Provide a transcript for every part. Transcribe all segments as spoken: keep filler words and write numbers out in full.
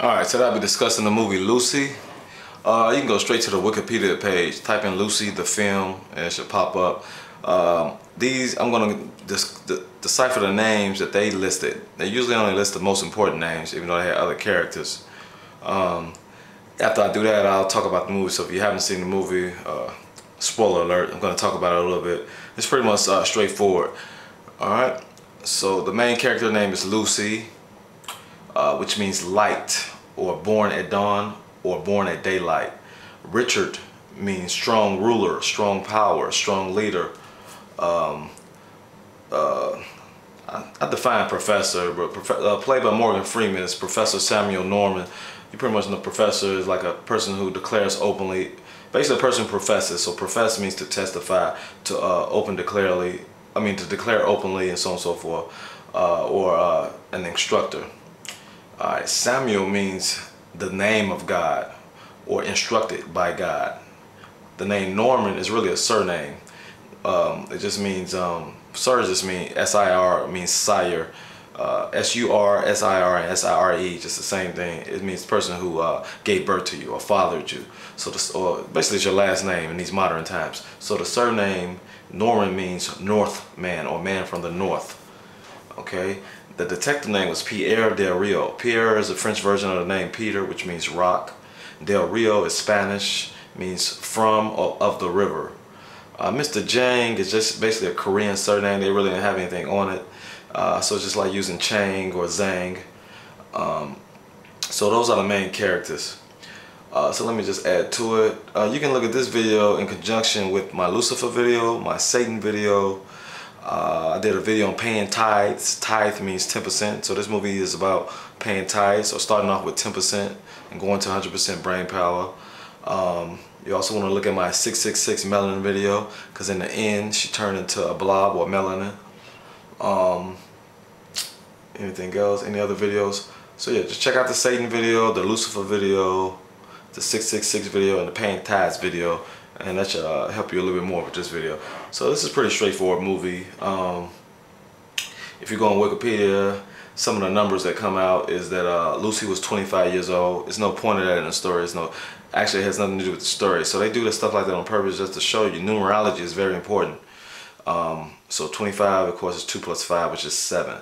All right, so I'll be discussing the movie Lucy. Uh, you can go straight to the Wikipedia page, type in Lucy, the film, and it should pop up. Uh, these, I'm gonna de decipher the names that they listed. They usually only list the most important names, even though they had other characters. Um, after I do that, I'll talk about the movie. So if you haven't seen the movie, uh, spoiler alert, I'm gonna talk about it a little bit. It's pretty much uh, straightforward. All right, so the main character name is Lucy. Uh, which means light, or born at dawn, or born at daylight. Richard means strong ruler, strong power, strong leader. Um, uh, I, I define professor, but prof uh, played by Morgan Freeman is Professor Samuel Norman. You pretty much know professor is like a person who declares openly, basically a person who professes. So profess means to testify, to uh, open declarely, I mean to declare openly, and so on and so forth, uh, or uh, an instructor. All right, Samuel means the name of God or instructed by God. The name Norman is really a surname. Um, it just means, um, sir just means S I R means sire. Uh, S U R, S I R, and S I R E, just the same thing. It means person who uh, gave birth to you or fathered you. So this, or basically it's your last name in these modern times. So the surname Norman means north man or man from the north. Okay. The detective name was Pierre Del Rio. Pierre is a French version of the name Peter, which means rock. Del Rio is Spanish, means from or of the river. Uh, Mister Jang is just basically a Korean surname. They really didn't have anything on it. Uh, so it's just like using Chang or Zhang. Um, so those are the main characters. Uh, so let me just add to it. Uh, you can look at this video in conjunction with my Lucifer video, my Satan video. Uh, I did a video on paying tithes. Tithe means ten percent. So this movie is about paying tithes, or starting off with ten percent and going to one hundred percent brain power. Um, you also want to look at my six six six melanin video, because in the end she turned into a blob or melanin. Um, anything else? Any other videos? So yeah, just check out the Satan video, the Lucifer video, the six six six video, and the paying tithes video. And that should uh, help you a little bit more with this video. So this is a pretty straightforward movie. Um, if you go on Wikipedia, some of the numbers that come out is that uh, Lucy was twenty-five years old. There's no point of that in the story. It's no, actually, it has nothing to do with the story. So they do this stuff like that on purpose just to show you numerology is very important. Um, so twenty-five, of course, is two plus five, which is seven.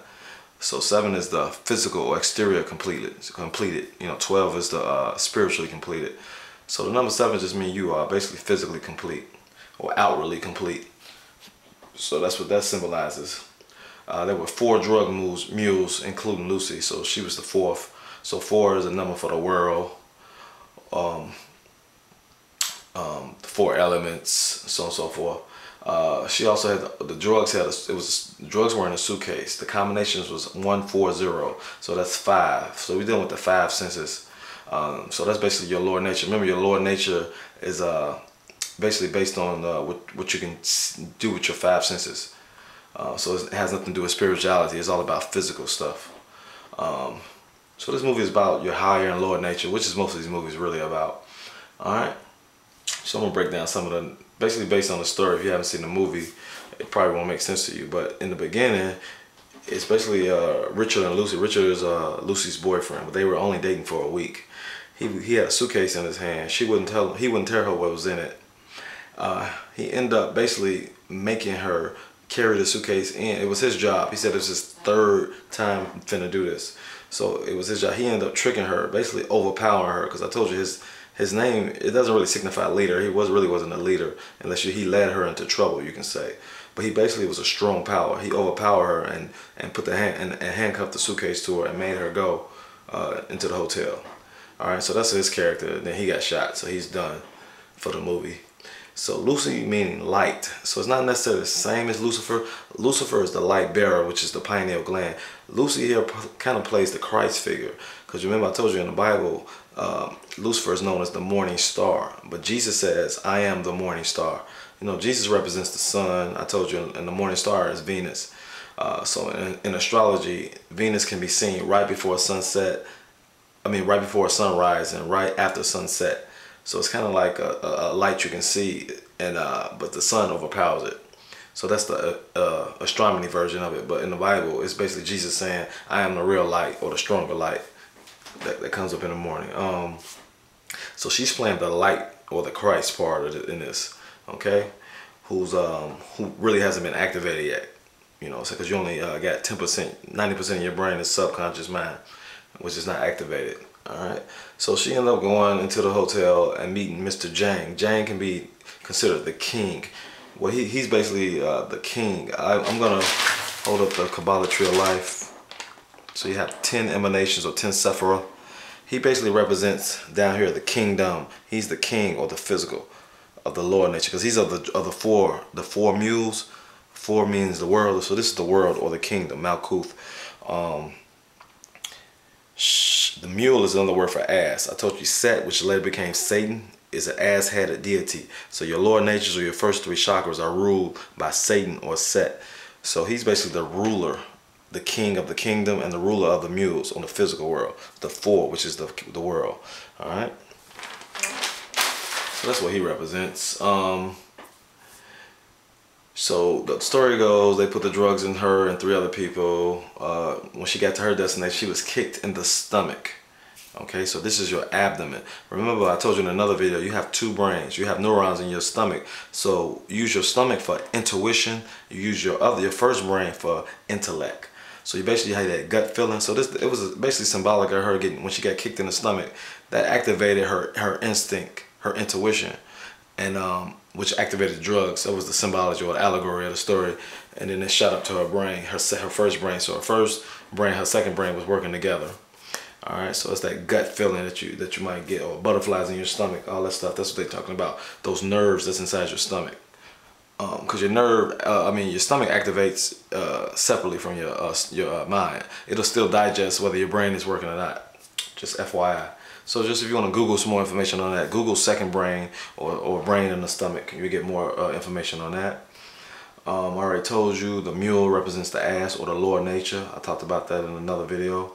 So seven is the physical or exterior completed. completed. You know, twelve is the uh, spiritually completed. So the number seven just means you are basically physically complete or outwardly complete. So that's what that symbolizes. Uh, there were four drug mules, mules, including Lucy. So she was the fourth. So four is a number for the world. Um, um, four elements, so on and so forth. Uh, she also had the, the drugs. Had a, it was drugs were in a suitcase. The combinations was one four zero. So that's five. So we're dealing with the five senses. Um, so that's basically your lower nature. Remember, your lower nature is uh, basically based on uh, what, what you can do with your five senses. Uh, so it has nothing to do with spirituality. It's all about physical stuff. Um, so this movie is about your higher and lower nature, which is most of these movies really about. All right. So I'm going to break down some of the, basically based on the story. If you haven't seen the movie, it probably won't make sense to you. But in the beginning, it's basically uh, Richard and Lucy. Richard is uh, Lucy's boyfriend, but they were only dating for a week. He, he had a suitcase in his hand. She wouldn't tell him, he wouldn't tell her what was in it. Uh, he ended up basically making her carry the suitcase in. It was his job. He said it was his third time finna do this. So it was his job. He ended up tricking her, basically overpowering her. Because I told you his his name, it doesn't really signify leader. He was really wasn't a leader unless you, he led her into trouble, you can say. But he basically was a strong power. He overpowered her and and put the hand and, and handcuffed the suitcase to her and made her go uh, into the hotel. All right, so that's his character. Then he got shot, so he's done for the movie. So Lucy meaning light. So it's not necessarily the same as Lucifer. Lucifer is the light bearer, which is the pineal gland. Lucy here kind of plays the Christ figure. Because remember I told you in the Bible, um, Lucifer is known as the morning star. But Jesus says, I am the morning star. You know, Jesus represents the sun. I told you, and the morning star is Venus. Uh, so in, in astrology, Venus can be seen right before sunset. I mean, right before sunrise and right after sunset. So it's kind of like a, a, a light you can see, and uh, but the sun overpowers it. So that's the uh, uh, astronomy version of it. But in the Bible, it's basically Jesus saying, I am the real light or the stronger light. that, that comes up in the morning. Um, so she's playing the light or the Christ part of the, in this, okay? Who's um who really hasn't been activated yet, you know? So because you only uh, got ten percent, ninety percent of your brain is subconscious mind, which is not activated. All right. So she ended up going into the hotel and meeting Mister Jang. Jang can be considered the king. Well, he he's basically uh, the king. I, I'm gonna hold up the Kabbalah tree of life. So you have ten emanations or ten sephira. He basically represents down here the kingdom. He's the king or the physical of the lower nature, because he's of the of the four, the four mules. Four means the world, so this is the world or the kingdom, Malkuth. Um, sh the mule is another word for ass. I told you Set, which later became Satan, is an ass-headed deity. So your lower natures or your first three chakras are ruled by Satan or Set. So he's basically the ruler, the king of the kingdom, and the ruler of the mules on the physical world, the four, which is the the world. All right. So that's what he represents. Um, so the story goes, they put the drugs in her and three other people. Uh, when she got to her destination, she was kicked in the stomach. Okay, so this is your abdomen. Remember, I told you in another video, you have two brains. You have neurons in your stomach. So use your stomach for intuition. You use your other, your first brain for intellect. So you basically had that gut feeling. So this, it was basically symbolic of her getting, when she got kicked in the stomach, that activated her her instinct. Her intuition, and um, which activated drugs. That was the symbology or the allegory of the story, and then it shot up to her brain, her her first brain. So her first brain, her second brain was working together. All right, so it's that gut feeling that you that you might get, or butterflies in your stomach, all that stuff. That's what they're talking about. Those nerves that's inside your stomach, because um, your nerve, uh, I mean, your stomach activates uh, separately from your uh, your uh, mind. It'll still digest whether your brain is working or not. Just F Y I. So just if you want to Google some more information on that, Google second brain or, or brain in the stomach. You get more uh, information on that. Um, I already told you the mule represents the ass or the lower nature. I talked about that in another video.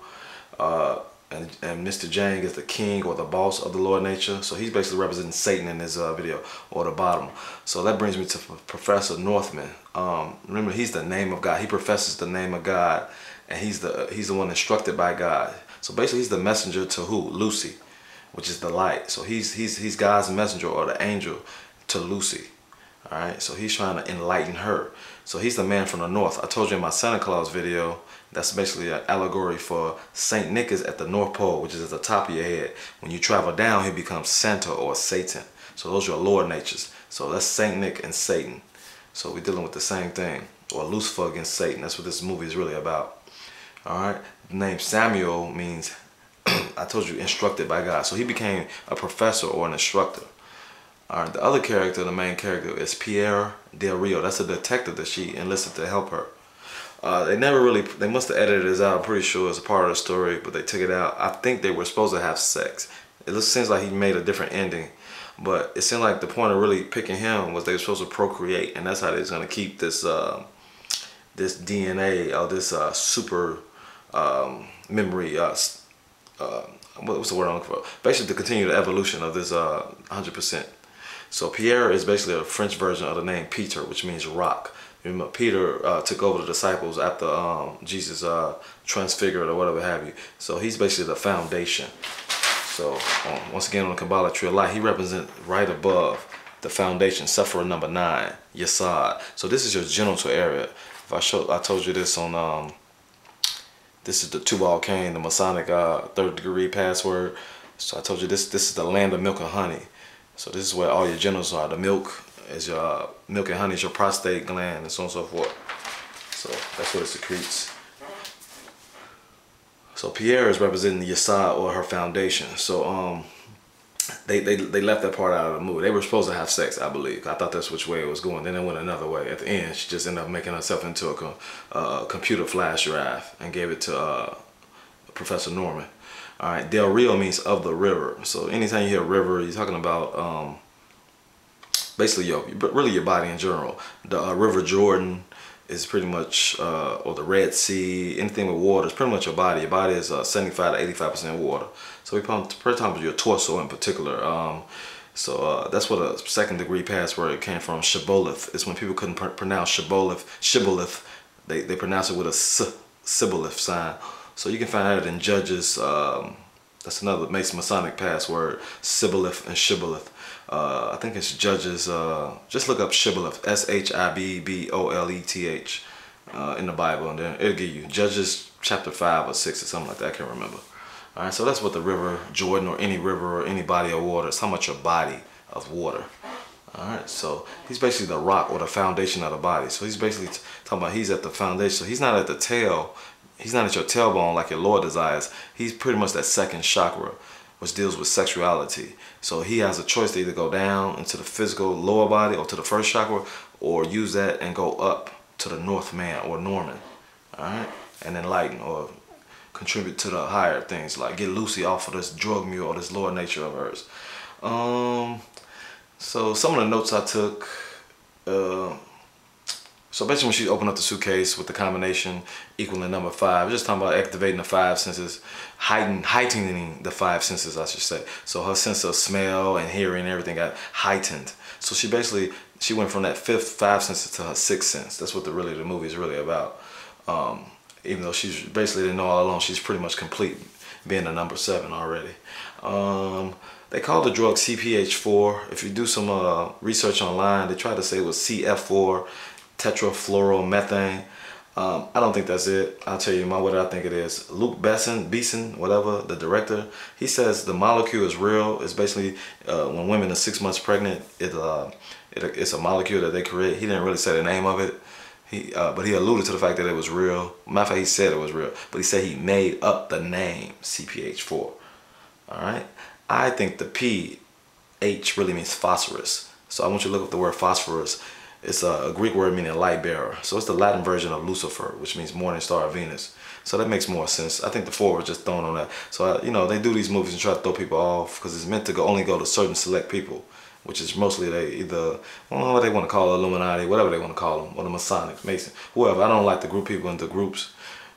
Uh, and, and Mister Jang is the king or the boss of the lower nature. So he's basically representing Satan in this uh, video, or the bottom. So that brings me to Professor Northman. Um, remember, he's the name of God. He professes the name of God, and he's the, he's the one instructed by God. So basically, he's the messenger to who? Lucy, which is the light. So he's he's he's God's messenger or the angel to Lucy. All right. So he's trying to enlighten her. So he's the man from the north. I told you in my Santa Claus video, that's basically an allegory for Saint Nick is at the North Pole, which is at the top of your head. When you travel down, he becomes Santa or Satan. So those are your lower natures. So that's Saint Nick and Satan. So we're dealing with the same thing, or Lucifer against Satan. That's what this movie is really about. All right. The name Samuel means, I told you, instructed by God. So he became a professor or an instructor. All right. The other character, the main character, is Pierre Del Rio. That's a detective that she enlisted to help her. Uh, they never really, they must have edited this out. I'm pretty sure it's a part of the story, but they took it out. I think they were supposed to have sex. It looks, seems like he made a different ending, but it seemed like the point of really picking him was they were supposed to procreate, and that's how they're going to keep this uh, this D N A or this uh, super... Um, memory, uh, uh, what's the word I'm looking for? Basically, to continue the evolution of this uh, one hundred percent. So Pierre is basically a French version of the name Peter, which means rock. Remember, Peter uh, took over the disciples after um, Jesus uh, transfigured or whatever have you. So he's basically the foundation. So um, once again, on the Kabbalah tree of life, he represents right above the foundation, Sephira number nine, Yesod. So this is your genital area. If I showed, I told you this on. Um, This is the Tubal Cain, the Masonic uh, third degree password. So I told you this this is the land of milk and honey. So this is where all your genitals are. The milk is your uh, milk and honey is your prostate gland, and so on and so forth. So that's what it secretes. So Pierre is representing the Yesod or her foundation. So um they, they they left that part out of the movie. They were supposed to have sex, I believe. I thought that's which way it was going. Then it went another way. At the end, she just ended up making herself into a com uh, computer flash drive and gave it to uh, Professor Norman. All right, Del Rio means of the river. So anytime you hear river, you're talking about um, basically your, really your body in general. The uh, River Jordan is pretty much, uh, or the Red Sea, anything with water is pretty much your body. Your body is uh, seventy-five to eighty-five percent water. So we probably talking about your torso in particular. Um, so uh, that's where the second degree password came from, shibboleth. It's when people couldn't pr pronounce shibboleth, shibboleth. They, they pronounce it with a s, shibboleth sign. So you can find that in Judges um, That's another Masonic password, Shibboleth and Shibboleth. Uh, I think it's Judges, uh, just look up Shibboleth, S H I B B O L E T H uh, in the Bible, and then it'll give you Judges chapter five or six or something like that, I can't remember. All right, so that's what the river Jordan or any river or any body of water, it's how much your body of water. All right, so he's basically the rock or the foundation of the body. So he's basically t talking about he's at the foundation. So he's not at the tail. He's not at your tailbone like your Lord desires. He's pretty much that second chakra, which deals with sexuality. So he has a choice to either go down into the physical lower body or to the first chakra, or use that and go up to the North Man or Norman. All right, and enlighten or contribute to the higher things, like get Lucy off of this drug mule or this lower nature of hers. Um... So some of the notes I took, uh, so basically when she opened up the suitcase with the combination equaling number five, just talking about activating the five senses, heighten, heightening the five senses, I should say. So her sense of smell and hearing and everything got heightened. So she basically, she went from that fifth five senses to her sixth sense. That's what the really the movie is really about. Um, even though she's basically didn't know all along, she's pretty much complete being a number seven already. Um... They call the drug C P H four. If you do some uh, research online, they try to say it was C F four, tetrafluoromethane. Um, I don't think that's it. I'll tell you my what I think it is. Luc Besson, Besson, whatever, the director, he says the molecule is real. It's basically uh, when women are six months pregnant, it, uh, it it's a molecule that they create. He didn't really say the name of it. He, uh, but he alluded to the fact that it was real. Matter of fact, he said it was real, but he said he made up the name C P H four. All right. I think the P H really means phosphorus. So I want you to look up the word phosphorus. It's a Greek word meaning light bearer. So it's the Latin version of Lucifer, which means morning star of Venus. So that makes more sense. I think the four was just thrown on that. So, you know, they do these movies and try to throw people off because it's meant to go, only go to certain select people, which is mostly they either, well, what they want to call Illuminati, whatever they want to call them, or the Masonic, Mason, whoever. I don't like the group people into groups.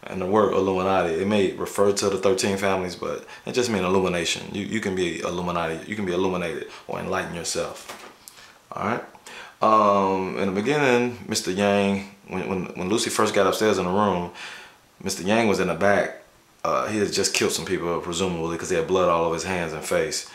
And the word Illuminati, it may refer to the thirteen families, but it just means illumination. You, you can be Illuminati, you can be illuminated or enlighten yourself. All right. Um, in the beginning, Mister Yang, when, when, when Lucy first got upstairs in the room, Mister Yang was in the back. Uh, he had just killed some people, presumably, because he had blood all over his hands and face.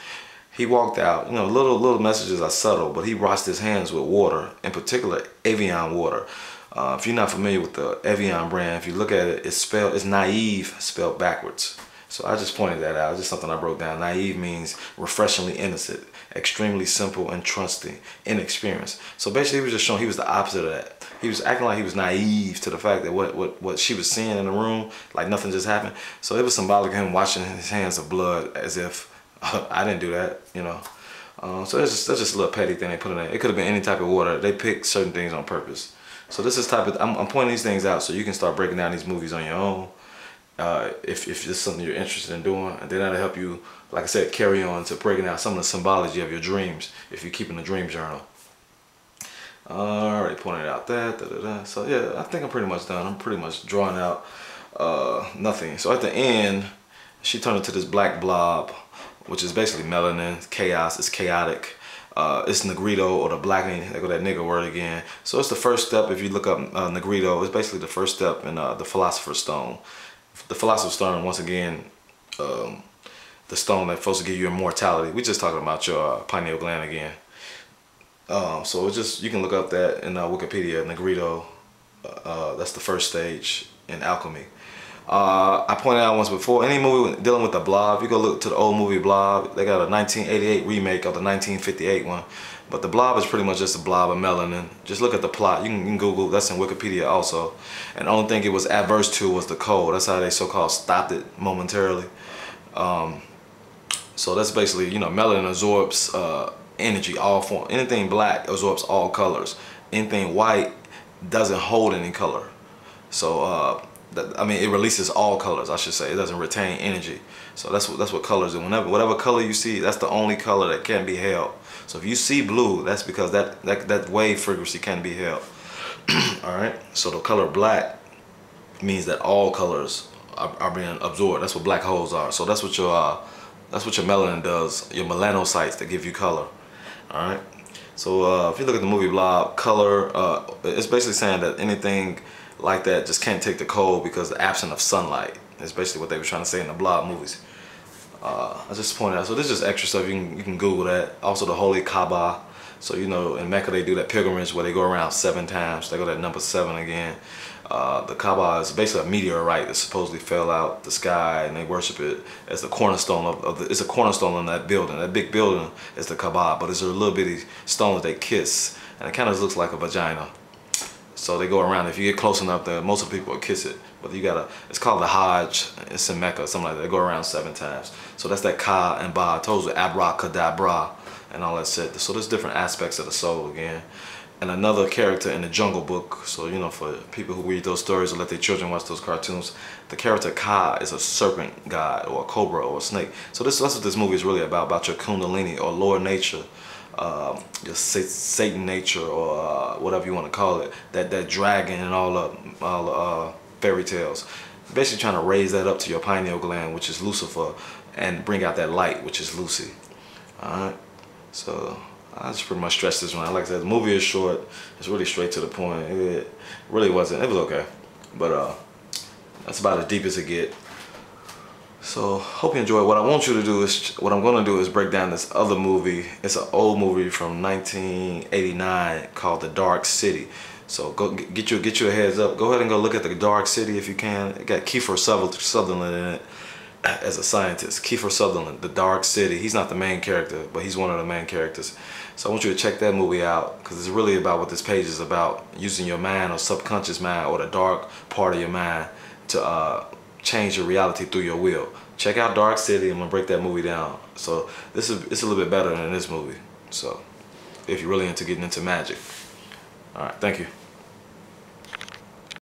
He walked out. You know, little, little messages are subtle, but he washed his hands with water, in particular, Evian water. Uh, if you're not familiar with the Evian brand, if you look at it, it's spelled, it's naive spelled backwards. So I just pointed that out. It's just something I broke down. Naive means refreshingly innocent, extremely simple and trusting, inexperienced. So basically he was just showing he was the opposite of that. He was acting like he was naive to the fact that what, what, what she was seeing in the room, like nothing just happened. So it was symbolic of him washing his hands of blood as if, I didn't do that, you know. Uh, so that's just, that's just a little petty thing they put in there. It could have been any type of water. They picked certain things on purpose. So this is type of, I'm, I'm pointing these things out so you can start breaking down these movies on your own. Uh, if, if this is something you're interested in doing, and then that'll help you, like I said, carry on to breaking out some of the symbology of your dreams if you're keeping a dream journal. Uh, I already pointed out that, da, da, da. So yeah, I think I'm pretty much done. I'm pretty much drawing out uh, nothing. So at the end, she turned into this black blob, which is basically melanin, chaos, it's chaotic. Uh, it's Negrito or the blackening, they go that nigga word again. So it's the first step. If you look up uh, Negrito, it's basically the first step in uh, the Philosopher's Stone. The Philosopher's Stone, once again, um, the stone that's supposed to give you immortality. We're just talking about your uh, pineal gland again. Um, so it's just, you can look up that in uh, Wikipedia, Negrito. Uh, that's the first stage in alchemy. Uh, I pointed out once before, any movie dealing with the blob, you go look to the old movie Blob, they got a nineteen eighty-eight remake of the nineteen fifty-eight one, but the blob is pretty much just a blob of melanin. Just look at the plot, you can, you can Google, that's in Wikipedia also, and the only thing it was adverse to was the cold. That's how they so-called stopped it momentarily. Um, so that's basically, you know, melanin absorbs uh, energy, all form. Anything black absorbs all colors, anything white doesn't hold any color. So, uh, I mean, it releases all colors, I should say. It doesn't retain energy. So that's what, that's what colors do. Whenever, whatever color you see, that's the only color that can be held. So if you see blue, that's because that, that, that wave frequency can be held. All right? So the color black means that all colors are, are being absorbed. That's what black holes are. So that's what your, uh, that's what your melanin does, your melanocytes that give you color. All right? So uh, if you look at the movie Blob, color, uh, it's basically saying that anything like that just can't take the cold because the absence of sunlight. That's basically what they were trying to say in the Blob movies. Uh, I just pointed out. So this is extra stuff. You can, you can Google that. Also the Holy Kaaba. So, you know, in Mecca they do that pilgrimage where they go around seven times. They go that number seven again. Uh, the Kaaba is basically a meteorite that supposedly fell out the sky, and they worship it as the cornerstone of, of the, it's a cornerstone in that building. That big building is the Kaaba, but it's a little bitty stone that they kiss, and it kind of looks like a vagina. So they go around. If you get close enough, the, most of the people will kiss it. But you gotta, it's called the Hajj. It's in Mecca, something like that. They go around seven times. So that's that Ka and Ba. I told you, abracadabra and all that shit. So there's different aspects of the soul again. And another character in the Jungle Book. So, you know, for people who read those stories or let their children watch those cartoons, the character Ka is a serpent god or a cobra or a snake. So this, that's what this movie is really about, about your Kundalini or lower nature. Um, your Satan nature, or uh, whatever you want to call it, that that dragon and all the all uh, fairy tales, basically trying to raise that up to your pineal gland, which is Lucifer, and bring out that light, which is Lucy. All right, so I just pretty much stressed this one. Like I said, the movie is short; it's really straight to the point. It really wasn't. It was okay, but uh, that's about as deep as it gets. So, hope you enjoy. What I want you to do is, what I'm going to do is break down this other movie. It's an old movie from nineteen eighty-nine called The Dark City. So, go get your, get your heads up. Go ahead and go look at The Dark City if you can. It got Kiefer Sutherland in it as a scientist. Kiefer Sutherland, The Dark City. He's not the main character, but he's one of the main characters. So I want you to check that movie out, because it's really about what this page is about. Using your mind or subconscious mind or the dark part of your mind to... Uh, change your reality through your will. Check out Dark City. I'm gonna break that movie down. So this is, it's a little bit better than this movie. So if you're really into getting into magic. All right, thank you.